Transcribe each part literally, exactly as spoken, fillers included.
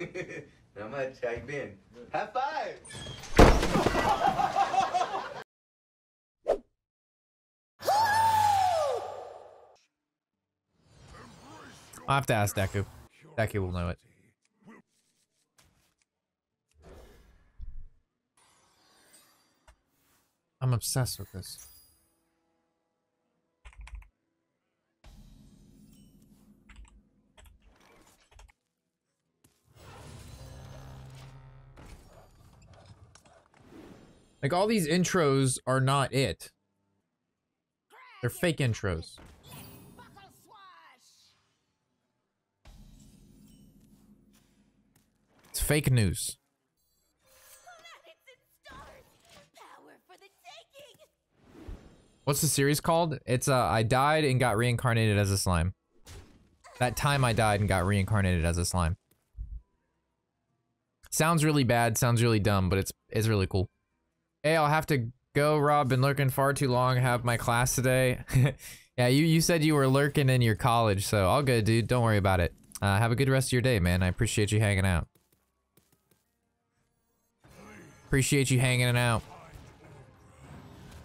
Not much. How you been? Good. High five! I'll have to ask Deku. Deku will know it. I'm obsessed with this. Like, all these intros are not it. They're fake intros. It's fake news. What's the series called? It's, uh, I Died and Got Reincarnated as a Slime. That Time I Died and Got Reincarnated as a Slime. Sounds really bad, sounds really dumb, but it's, it's really cool. Hey, I'll have to go, Rob. Been lurking far too long. Have my class today. Yeah, you, you said you were lurking in your college, so all good, dude. Don't worry about it. Uh, have a good rest of your day, man. I appreciate you hanging out. Appreciate you hanging out.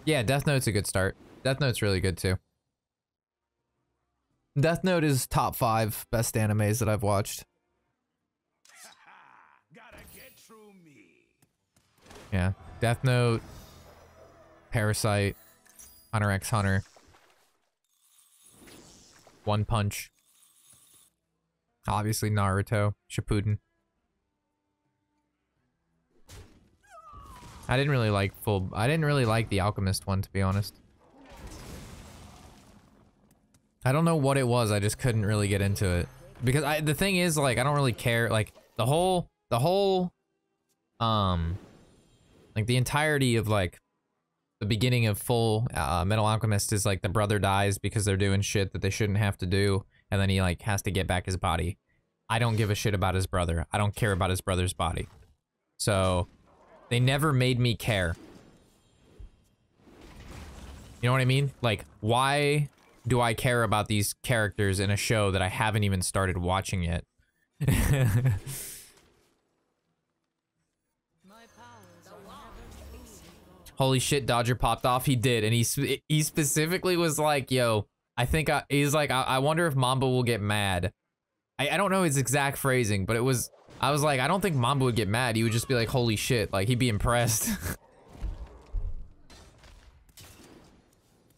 Yeah, Death Note's a good start. Death Note's really good too. Death Note is top five best animes that I've watched. Gotta get through me. Yeah, Death Note, Parasite, Hunter x Hunter, One Punch, obviously Naruto Shippuden. I didn't really like full. I didn't really like the Alchemist one, to be honest. I don't know what it was. I just couldn't really get into it because I. The thing is, like, I don't really care. Like the whole, the whole, um, like the entirety of like the beginning of Full uh, Metal Alchemist is like the brother dies because they're doing shit that they shouldn't have to do, and then he like has to get back his body. I don't give a shit about his brother. I don't care about his brother's body. So. They never made me care. You know what I mean? Like, why do I care about these characters in a show that I haven't even started watching yet? Holy shit, Dodger popped off. He did, and he sp he specifically was like, yo, I think I, he's like, I, I wonder if Mamba will get mad. I, I don't know his exact phrasing, but it was... I was like, I don't think Mamba would get mad. He would just be like, holy shit. Like, he'd be impressed. I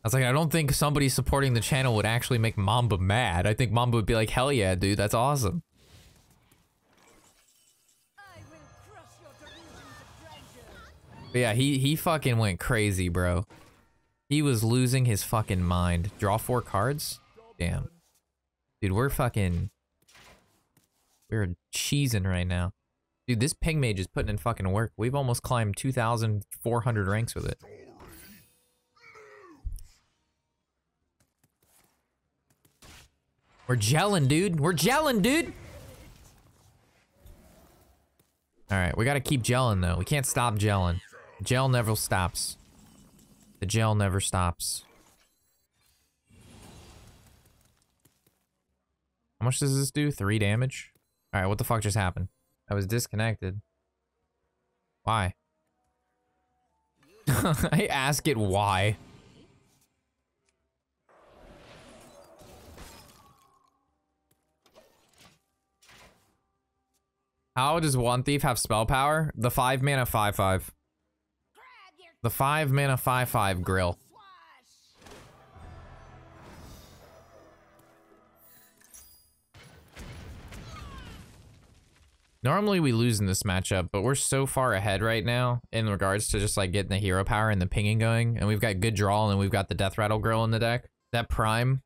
was like, I don't think somebody supporting the channel would actually make Mamba mad. I think Mamba would be like, hell yeah, dude. That's awesome. I will crush your delusions of grandeur. But yeah, he, he fucking went crazy, bro. He was losing his fucking mind. Draw four cards? Damn. Dude, we're fucking... We're cheesing right now. Dude, this Ping Mage is putting in fucking work. We've almost climbed two thousand four hundred ranks with it. We're gelling, dude. We're gelling, dude. Alright, we gotta keep gelling, though. We can't stop gelling. Gel never stops. The gel never stops. How much does this do? Three damage? Alright, what the fuck just happened? I was disconnected. Why? I ask it why. How does Wand Thief have spell power? The five mana five five. The five mana five five grill. Normally we lose in this matchup, but we're so far ahead right now in regards to just like getting the hero power and the pinging going, and we've got good draw, and we've got the Death Rattle grill in the deck. That Prime.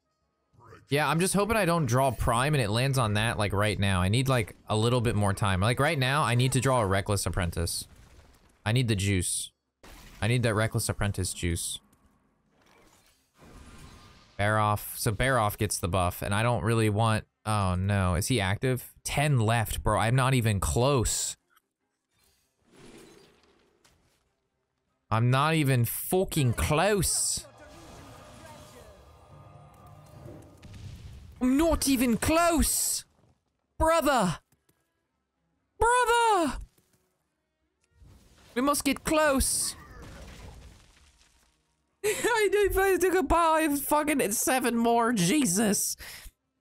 Yeah, I'm just hoping I don't draw Prime and it lands on that like right now. I need like a little bit more time. Like right now, I need to draw a Reckless Apprentice. I need the juice. I need that Reckless Apprentice juice. Bear off. So Bear off gets the buff, and I don't really want... Oh no, is he active? ten left, bro. I'm not even close. I'm not even fucking close. I'm not even close, brother. We must get close. I took a bow. I have fucking seven more. Jesus.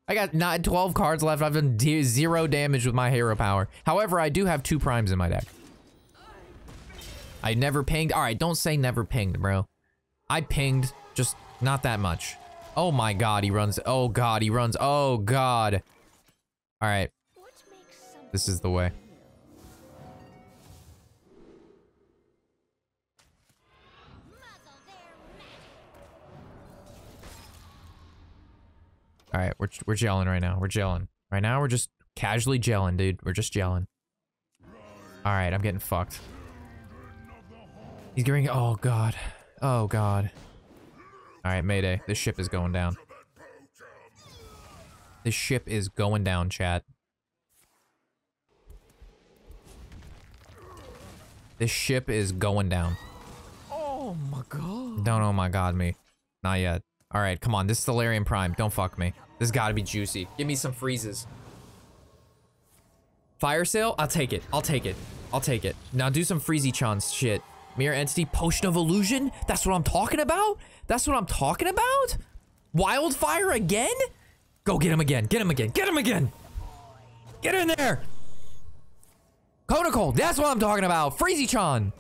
I got nine, twelve cards left. I've done zero damage with my hero power. However, I do have two primes in my deck. I never pinged. All right, don't say never pinged, bro. I pinged, just not that much. Oh my God, he runs. Oh God, he runs. Oh God. All right. This is the way. All right, we're we're gelling right now. We're gelling right now. We're just casually gelling, dude. We're just gelling. All right, I'm getting fucked. He's giving. Oh God. Oh God. All right, Mayday. This ship is going down. This ship is going down, chat. This ship is going down. Oh my God. Don't oh my God me. Not yet. All right, come on. This is Thalarian Prime. Don't fuck me. This got to be juicy. Give me some freezes. Fire Sail? I'll take it. I'll take it. I'll take it. Now do some Freezy-Chan shit. Mirror Entity. Potion of Illusion? That's what I'm talking about? That's what I'm talking about? Wildfire again? Go get him again. Get him again. Get him again. Get in there. Cone of Cold. That's what I'm talking about. Freezy-Chan.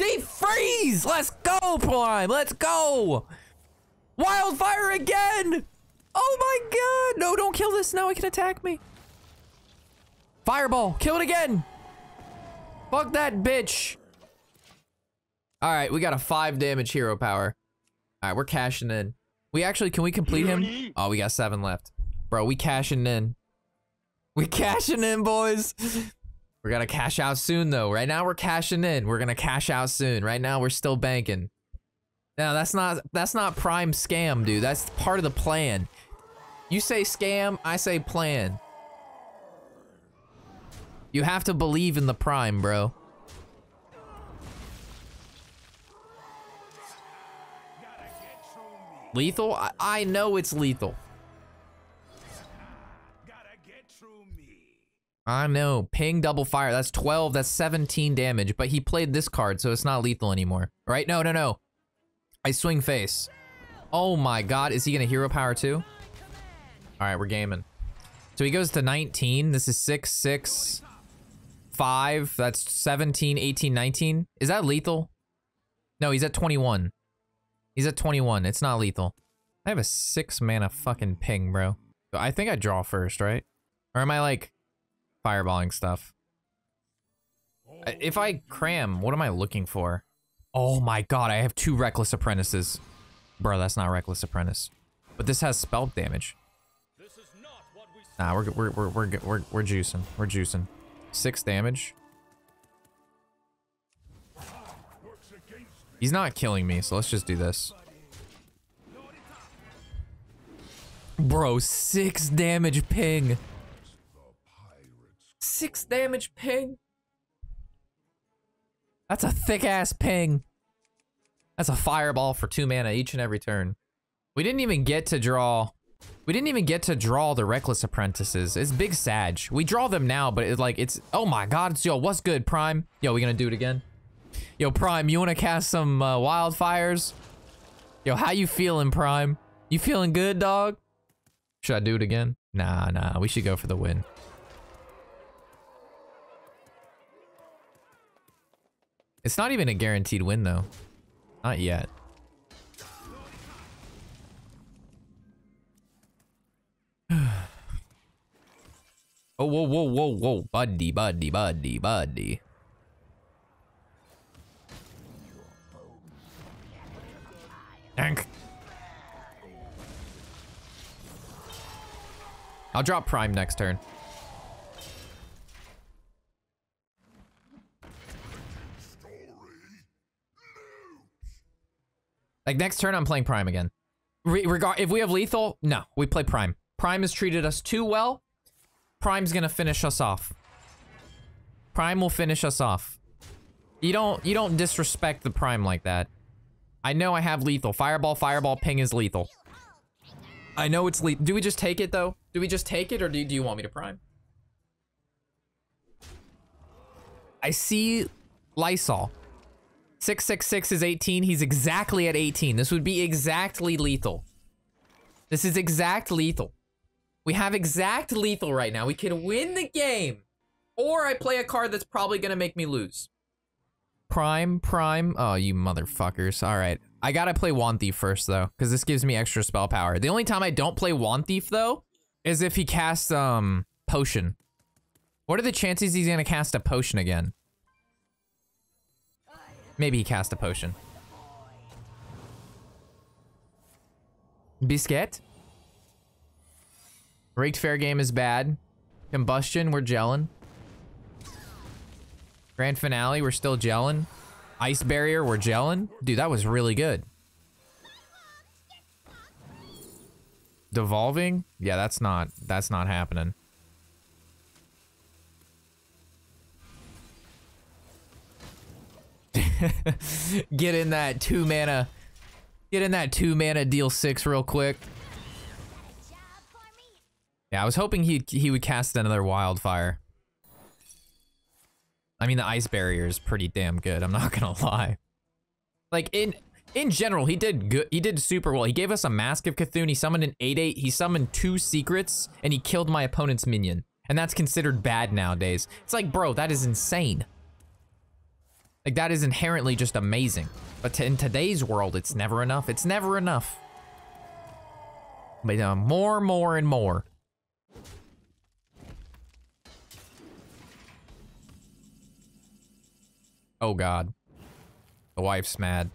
Deep Freeze. Let's go, Prime. Let's go. Wildfire again! Oh my God! No, don't kill this now. It can attack me. Fireball, kill it again. Fuck that bitch. All right, we got a five damage hero power. All right, we're cashing in. We actually can we complete him? Oh, we got seven left, bro. We cashing in. We cashing in, boys. We're gonna cash out soon though. Right now we're cashing in. We're gonna cash out soon. Right now we're still banking. No, that's not that's not prime scam, dude. That's part of the plan. You say scam, I say plan. You have to believe in the prime, bro. Lethal? I, I know it's lethal. I know. Ping double fire. That's twelve. That's seventeen damage. But he played this card, so it's not lethal anymore. Right? No, no, no. I swing face. Oh my God, is he gonna hero power too? All right, we're gaming. So he goes to nineteen. This is six, six, five. That's seventeen, eighteen, nineteen. Is that lethal? No, he's at twenty-one. He's at twenty-one. It's not lethal. I have a six mana fucking ping, bro. So I think I draw first, right? Or am I like fireballing stuff? If I cram, what am I looking for? Oh my God, I have two Reckless Apprentices. Bro, that's not Reckless Apprentice. But this has spell damage. This is not what we nah, we're, we're, we're, we're, we're, we're juicing. We're juicing. Six damage. He's not killing me, so let's just do this. Bro, six damage ping. Six damage ping. That's a thick-ass ping. That's a fireball for two mana each and every turn. We didn't even get to draw... We didn't even get to draw the Reckless Apprentices. It's big Sag. We draw them now, but it's like, it's... Oh my God, it's, yo, what's good, Prime? Yo, we gonna do it again? Yo, Prime, you wanna cast some uh, wildfires? Yo, how you feeling, Prime? You feeling good, dog? Should I do it again? Nah, nah, we should go for the win. It's not even a guaranteed win, though. Not yet. Oh, whoa, whoa, whoa, whoa. Buddy, buddy, buddy, buddy. Dank. I'll drop Prime next turn. Like next turn, I'm playing Prime again. Re regard if we have lethal, no, we play Prime. Prime has treated us too well. Prime's gonna finish us off. Prime will finish us off. You don't, you don't disrespect the Prime like that. I know I have lethal. Fireball, fireball, ping is lethal. I know it's lethal. Do we just take it though? Do we just take it, or do you, do you want me to Prime? I see Lysol. six six six is eighteen. He's exactly at eighteen. This would be exactly lethal. This is exact lethal. We have exact lethal right now. We can win the game. Or I play a card that's probably going to make me lose. Prime, prime. Oh, you motherfuckers. All right. I got to play Wand Thief first, though, because this gives me extra spell power. The only time I don't play Wand Thief, though, is if he casts um Potion. What are the chances he's going to cast a Potion again? Maybe he cast a Potion. Biscuit. Rigged fair game is bad. Combustion, we're gelling. Grand finale, we're still gelling. Ice barrier, we're gelling. Dude, that was really good. Devolving? Yeah, that's not, that's not happening. Get in that two mana. Get in that two mana, deal six real quick. Yeah, I was hoping he he would cast another Wildfire. I mean, the ice barrier is pretty damn good. I'm not gonna lie. Like in in general, he did good. He did super well. He gave us a Mask of C'thun. He summoned an eight eight. He summoned two secrets, and he killed my opponent's minion. And that's considered bad nowadays. It's like, bro, that is insane. Like, that is inherently just amazing. But to, in today's world, it's never enough. It's never enough. But uh, more, more, and more. Oh, God. The wife's mad.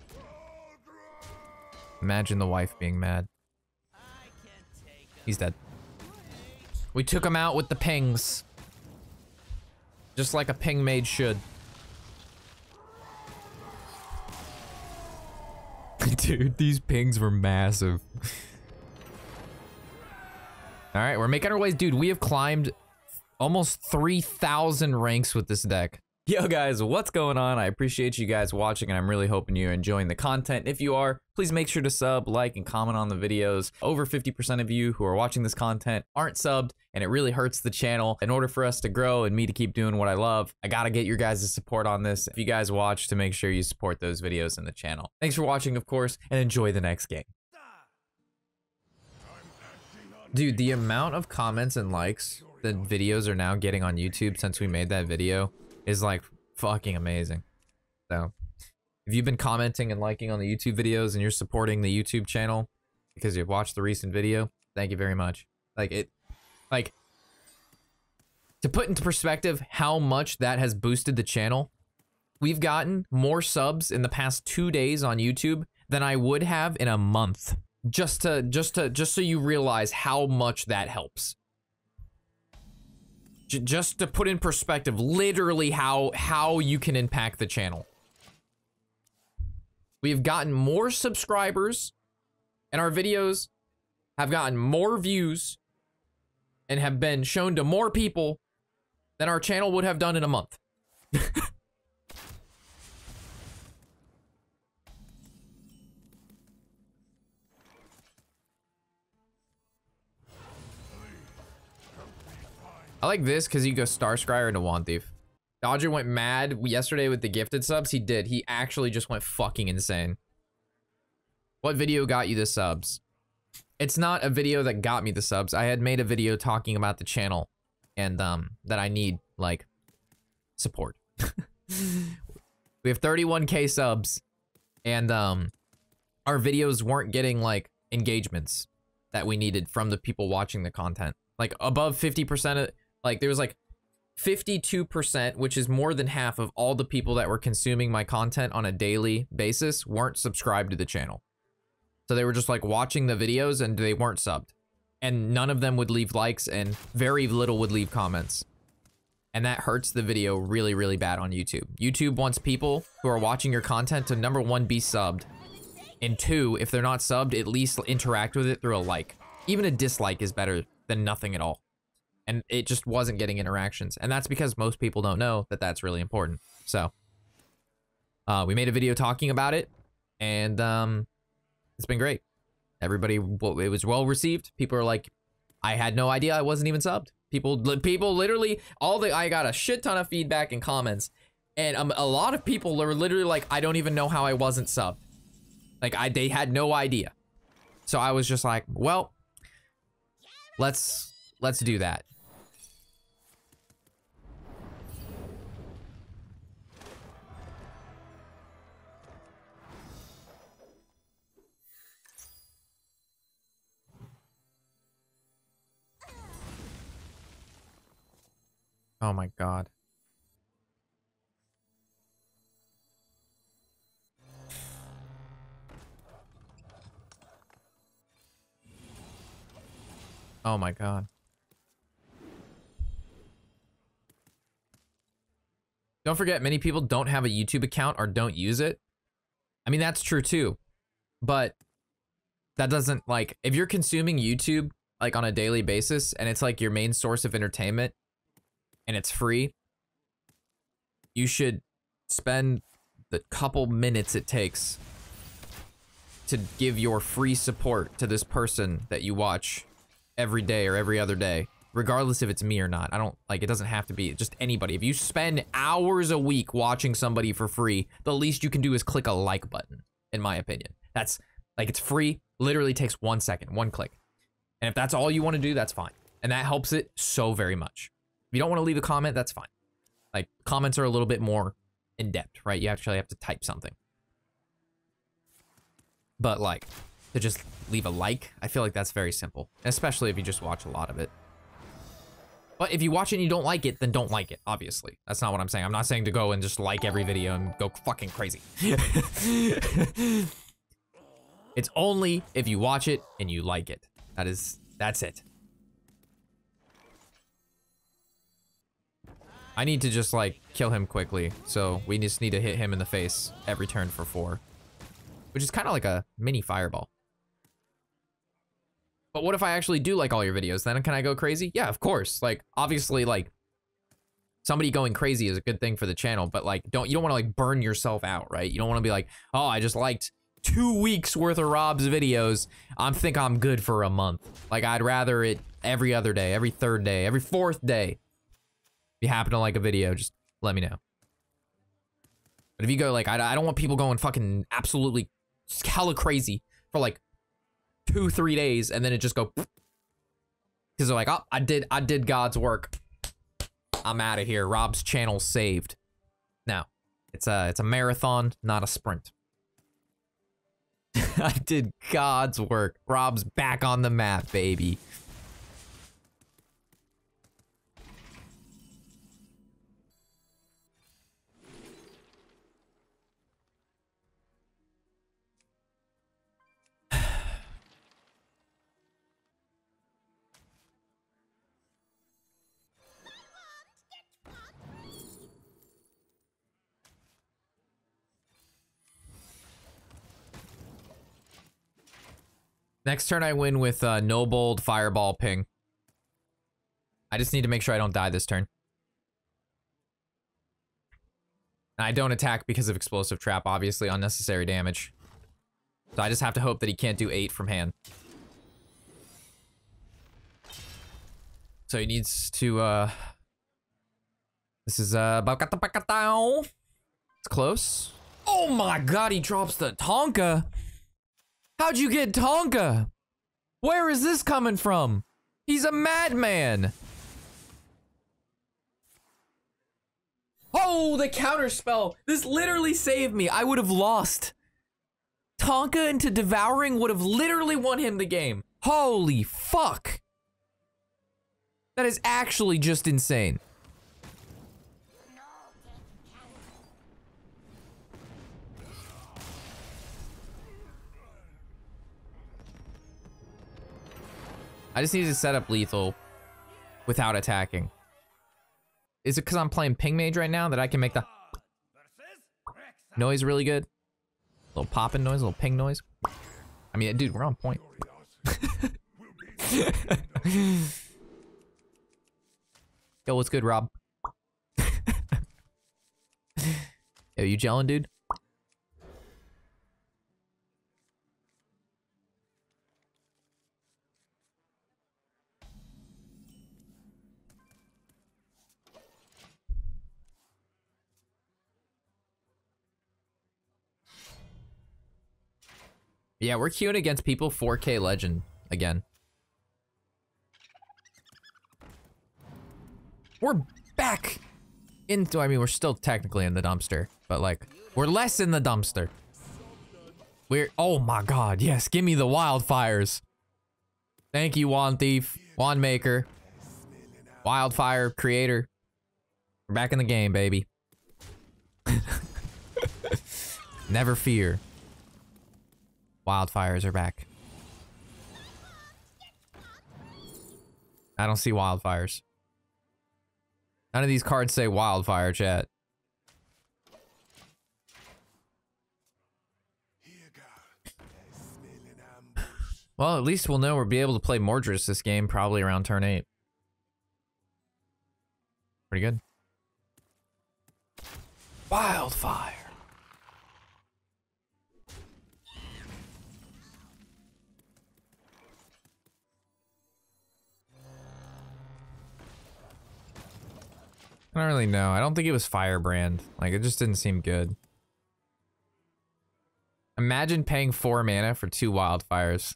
Imagine the wife being mad. He's dead. We took him out with the pings. Just like a ping mage should. Dude, these pings were massive. All right, we're making our ways. Dude, we have climbed almost three thousand ranks with this deck. Yo guys, what's going on? I appreciate you guys watching, and I'm really hoping you're enjoying the content. If you are, please make sure to sub, like, and comment on the videos. Over fifty percent of you who are watching this content aren't subbed, and it really hurts the channel. In order for us to grow and me to keep doing what I love, I gotta get your guys' support on this. If you guys watch, to make sure you support those videos in the channel. Thanks for watching, of course, and enjoy the next game. Dude, the amount of comments and likes that videos are now getting on YouTube since we made that video is like fucking amazing. So if you've been commenting and liking on the YouTube videos and you're supporting the YouTube channel because you've watched the recent video, thank you very much. Like it, like to put into perspective how much that has boosted the channel, we've gotten more subs in the past two days on YouTube than I would have in a month. Just to, just to, just so you realize how much that helps. Just to put in perspective, literally how how you can impact the channel. We've gotten more subscribers, and our videos have gotten more views and have been shown to more people than our channel would have done in a month. I like this because you go Starscryer into Wand Thief. Dodger went mad yesterday with the gifted subs. He did. He actually just went fucking insane. What video got you the subs? It's not a video that got me the subs. I had made a video talking about the channel and um that I need, like, support. We have thirty-one K subs, and um our videos weren't getting, like, engagements that we needed from the people watching the content. Like, above fifty percent of... Like, there was like fifty-two percent, which is more than half of all the people that were consuming my content on a daily basis weren't subscribed to the channel. So they were just like watching the videos and they weren't subbed. And none of them would leave likes, and very little would leave comments. And that hurts the video really, really bad on YouTube. YouTube wants people who are watching your content to, number one, be subbed. And two, if they're not subbed, at least interact with it through a like. Even a dislike is better than nothing at all. And it just wasn't getting interactions. And that's because most people don't know that that's really important. So uh, we made a video talking about it, and um, it's been great. Everybody, well, it was well received. People are like, I had no idea I wasn't even subbed. People, people literally, all the, I got a shit ton of feedback and comments And um, a lot of people are literally like, I don't even know how I wasn't subbed. Like, I they had no idea. So I was just like, well, let's let's do that. Oh my God. Oh my God. Don't forget, many people don't have a YouTube account or don't use it. I mean, that's true too, but that doesn't, like, if you're consuming YouTube like on a daily basis and it's like your main source of entertainment and it's free, you should spend the couple minutes it takes to give your free support to this person that you watch every day or every other day, regardless if it's me or not. I don't, like, it doesn't have to be just anybody. If you spend hours a week watching somebody for free, the least you can do is click a like button, in my opinion. That's, like, it's free, literally takes one second, one click. And if that's all you want to do, that's fine. And that helps it so very much. If you don't want to leave a comment, that's fine. Like, comments are a little bit more in depth, right? You actually have to type something. But like, to just leave a like, I feel like that's very simple, especially if you just watch a lot of it. But if you watch it and you don't like it, then don't like it, obviously. That's not what I'm saying. I'm not saying to go and just like every video and go fucking crazy. It's only if you watch it and you like it. That is, that's it. I need to just, like, kill him quickly, so we just need to hit him in the face every turn for four. Which is kind of like a mini fireball. But what if I actually do like all your videos? Then can I go crazy? Yeah, of course. Like, obviously, like, somebody going crazy is a good thing for the channel, but, like, don't you don't want to, like, burn yourself out, right? You don't want to be like, oh, I just liked two weeks worth of Rob's videos. I think I'm good for a month. Like, I'd rather it every other day, every third day, every fourth day. If you happen to like a video, just let me know. But if you go like, I, I don't want people going fucking absolutely hella crazy for like two, three days and then it just go, because they're like, oh, I did, I did God's work. I'm out of here. Rob's channel saved. No, it's a, it's a marathon, not a sprint. I did God's work. Rob's back on the map, baby. Next turn I win with uh, no bold fireball ping. I just need to make sure I don't die this turn. I don't attack because of explosive trap, obviously unnecessary damage. So I just have to hope that he can't do eight from hand. So he needs to, uh... this is, uh... it's close. Oh my God, he drops the Tonka! How'd you get Tonka? Where is this coming from? He's a madman. Oh, the counter spell. This literally saved me. I would have lost. Tonka into Devouring would have literally won him the game. Holy fuck. That is actually just insane. I just need to set up lethal without attacking. Is it because I'm playing Ping Mage right now that I can make the noise really good? A little popping noise, a little ping noise. I mean, dude, we're on point. Yo, what's good, Rob? Yo, you gelling, dude? Yeah, we're queuing against people four K legend again. We're back into, I mean, we're still technically in the dumpster, but like, we're less in the dumpster. We're, oh my god, yes, give me the wildfires. Thank you, Wand Thief, Wand Maker, Wildfire Creator. We're back in the game, baby. Never fear. Wildfires are back. I don't see wildfires. None of these cards say wildfire, chat. Well, at least we'll know we'll be able to play Mordresh this game probably around turn eight. Pretty good. Wildfire. I don't really know. I don't think it was Firebrand. Like, it just didn't seem good. Imagine paying four mana for two wildfires.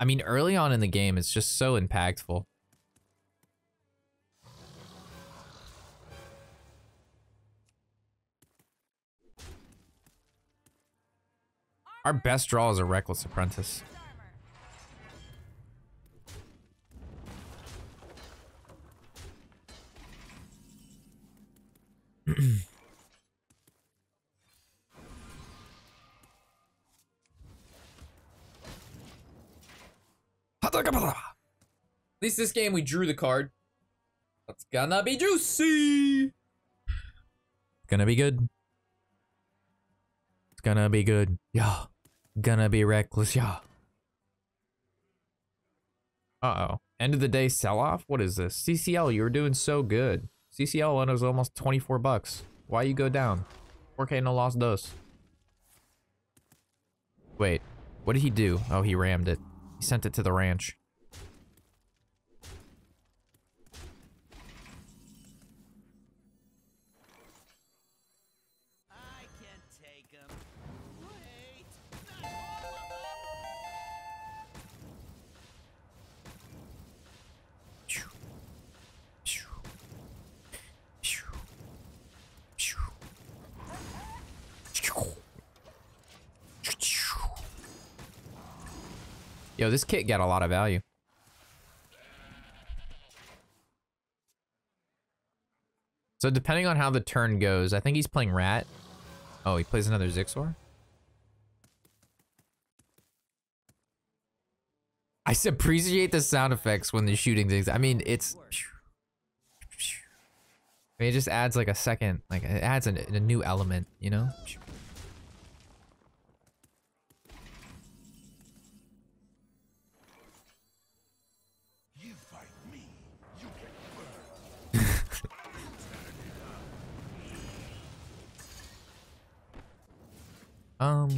I mean, early on in the game, it's just so impactful. Our best draw is a Reckless Apprentice. At least this game we drew the card. That's gonna be juicy. Gonna be good. It's gonna be good. Yeah. Gonna be reckless. Yeah. Uh-oh. End of the day sell-off? What is this? C C L, you were doing so good. C C L one was almost twenty-four bucks. Why you go down? four K no lost dos. Wait, what did he do? Oh, he rammed it. He sent it to the ranch. I can't take him. Wait. No. Yo, this kit got a lot of value. So depending on how the turn goes, I think he's playing Rat. Oh, he plays another Zixor? I appreciate the sound effects when they're shooting things. I mean, it's... I mean, it just adds like a second, like it adds an, a new element, you know? Um,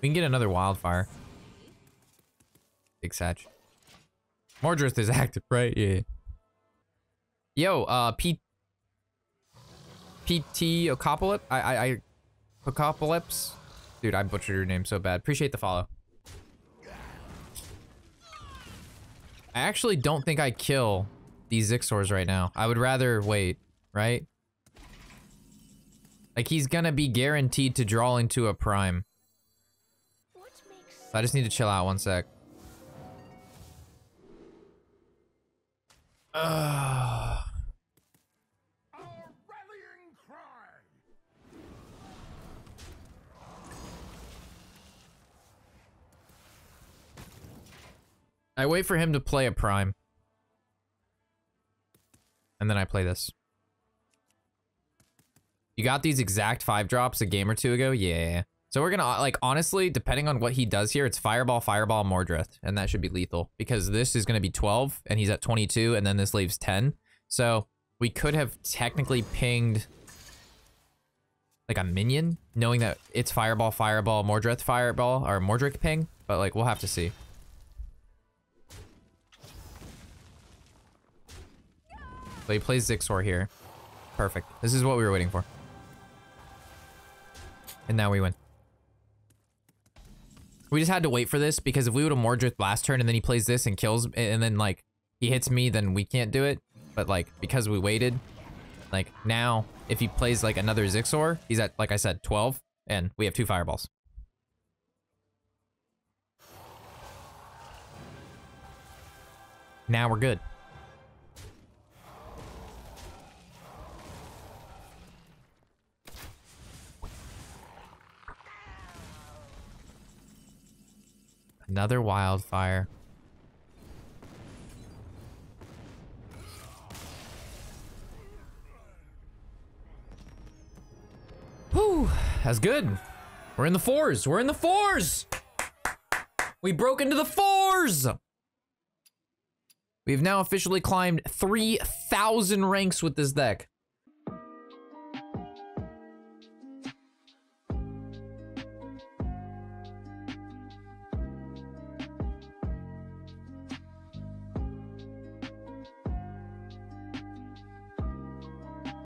we can get another wildfire. Big satch. Mordresh is active, right? Yeah. Yo, uh, P. P T Ocopolypse? I, I, I. Ocopolypse? Dude, I butchered your name so bad. Appreciate the follow. I actually don't think I kill these Zixors right now. I would rather wait, right? Like, he's gonna be guaranteed to draw into a prime. So I just need to chill out one sec. Uh. I wait for him to play a prime. And then I play this. You got these exact five drops a game or two ago? Yeah. So we're gonna, like, honestly, depending on what he does here, it's Fireball, Fireball, Mordresh, and that should be lethal because this is gonna be twelve and he's at twenty-two and then this leaves ten. So we could have technically pinged like a minion knowing that it's Fireball, Fireball, Mordresh, Fireball, or Mordric ping, but like, we'll have to see. So he plays Zixor here. Perfect. This is what we were waiting for. And now we win. We just had to wait for this, because if we would have Mordric last turn and then he plays this and kills, and then like he hits me, then we can't do it. But like, because we waited, like now if he plays like another Zixor, he's at, like I said, twelve, and we have two fireballs. Now we're good. Another Wildfire. Whew, that's good. We're in the fours. We're in the fours. We broke into the fours. We've now officially climbed three thousand ranks with this deck.